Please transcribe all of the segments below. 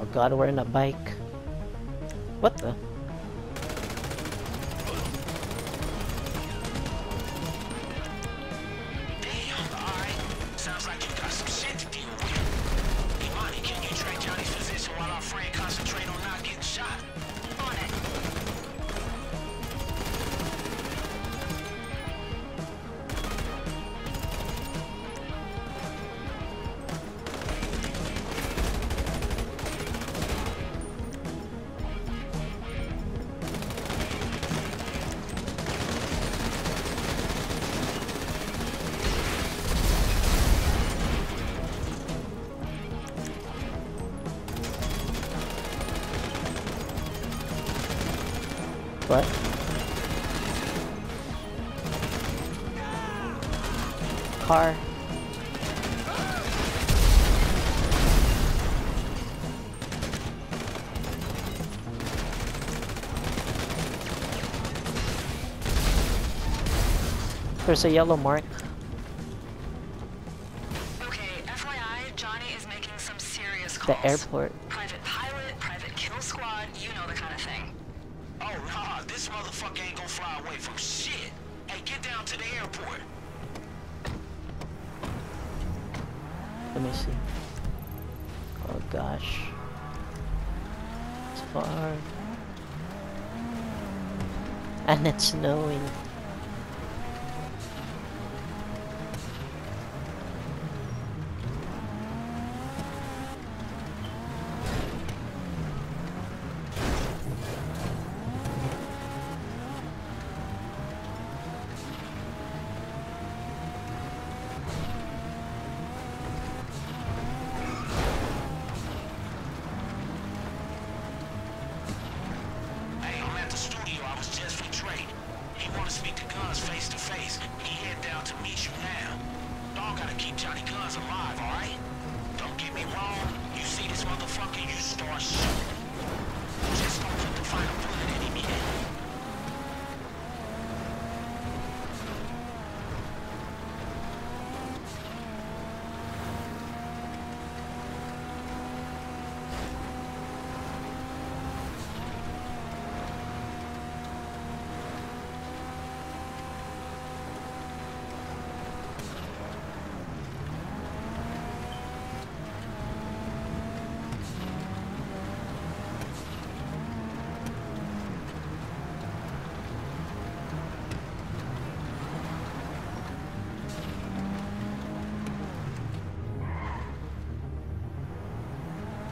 Oh god, we're in a bike. What the? What? Car. There's a yellow mark. Okay, FYI, Johnny is making some serious calls. The airport. Private pilot, private kill squad, you know the kind of thing. Oh, nah, this motherfucker ain't gonna fly away from shit. Hey, get down to the airport. Let me see. Oh gosh. It's far. And it's snowing.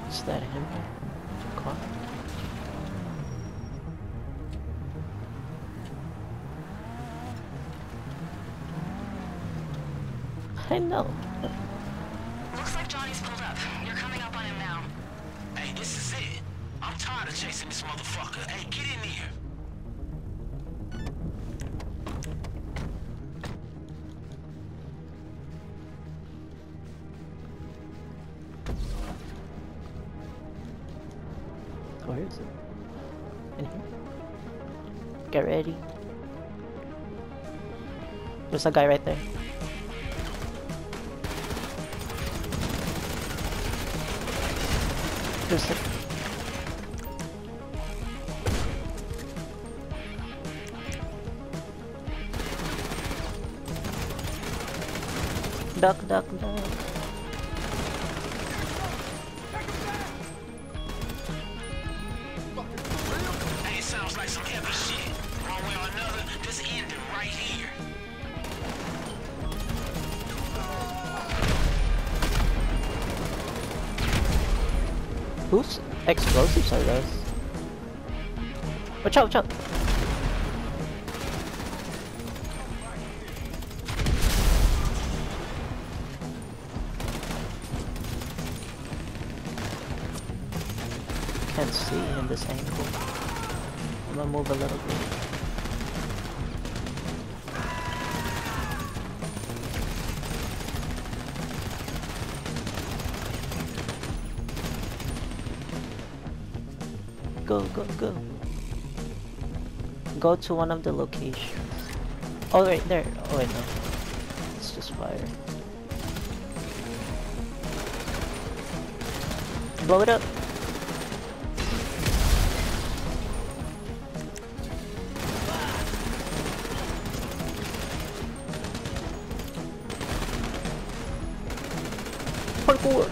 Is that him? Car? I know. Looks like Johnny's pulled up. You're coming up on him now. Hey, this is it. I'm tired of chasing this motherfucker. Hey, get in here. Where is it? In here. Get ready. There's a guy right there. There's a... Duck, duck, duck. Sounds like some heavy shit. One way or another, this ended right here. Whose explosives are those? Watch out, watch out! Can't see in this angle. I'm gonna move a little bit. Go, go, go. Go to one of the locations. Oh, right there. Oh, wait, no. It's just fire. Blow it up. parkour.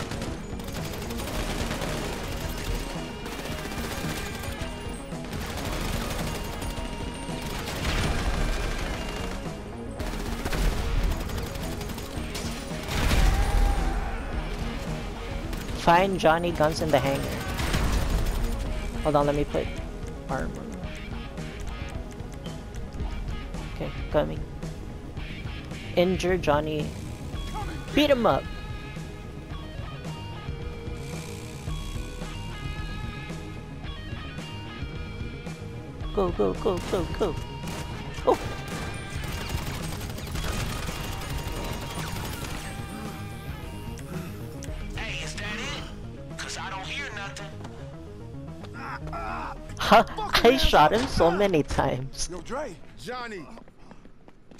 Find Johnny Guns in the hangar. Hold on, let me put armor. Okay, coming. Injure Johnny. Beat him up. Go, go, go, go, go. Oh! Hey, is that it? Cause I don't hear nothing. I shot him so many times. Yo, Dre. Johnny.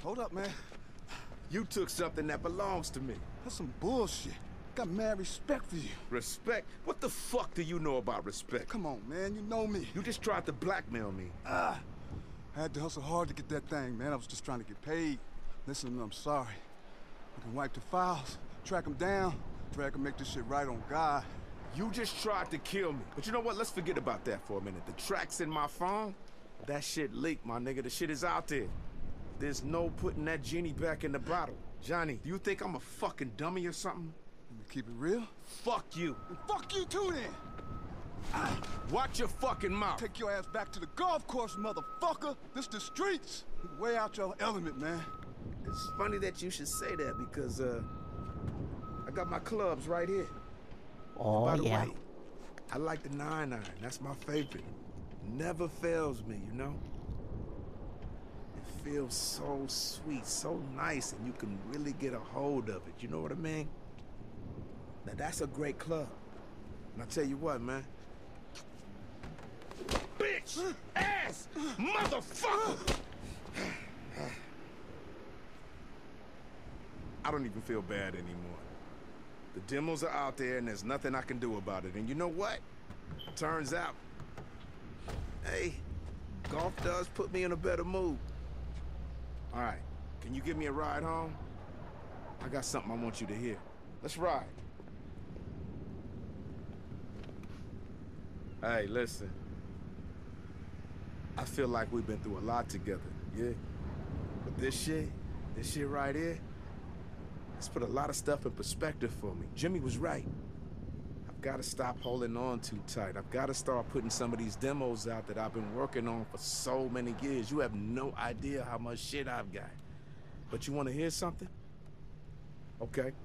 Hold up, man. You took something that belongs to me. That's some bullshit. Got mad respect for you. Respect? What the fuck do you know about respect? Come on, man. You know me. You just tried to blackmail me. I had to hustle hard to get that thing, man. I was just trying to get paid. Listen, I'm sorry. I can wipe the files, track them down, Dre can make this shit right on God. You just tried to kill me. But you know what? Let's forget about that for a minute. The track's in my phone. That shit leaked, my nigga. The shit is out there. There's no putting that genie back in the bottle. Johnny, do you think I'm a fucking dummy or something? Let me keep it real. Fuck you. And fuck you too then. Watch your fucking mouth. Take your ass back to the golf course, motherfucker. This the streets. Way out your element, man. It's funny that you should say that because I got my clubs right here. Oh, by the way, I like the 9-iron. That's my favorite. Never fails me, you know? Feels so sweet, so nice, and you can really get a hold of it. You know what I mean? Now that's a great club. And I tell you what, man. Bitch! Ass! Motherfucker! I don't even feel bad anymore. The demos are out there and there's nothing I can do about it. And you know what? Turns out, hey, golf does put me in a better mood. All right, can you give me a ride home? I got something I want you to hear. Let's ride. Hey, listen. I feel like we've been through a lot together, yeah? But this shit right here, it's put a lot of stuff in perspective for me. Jimmy was right. I've got to stop holding on too tight. I've got to start putting some of these demos out that I've been working on for so many years. You have no idea how much shit I've got. But you want to hear something? Okay,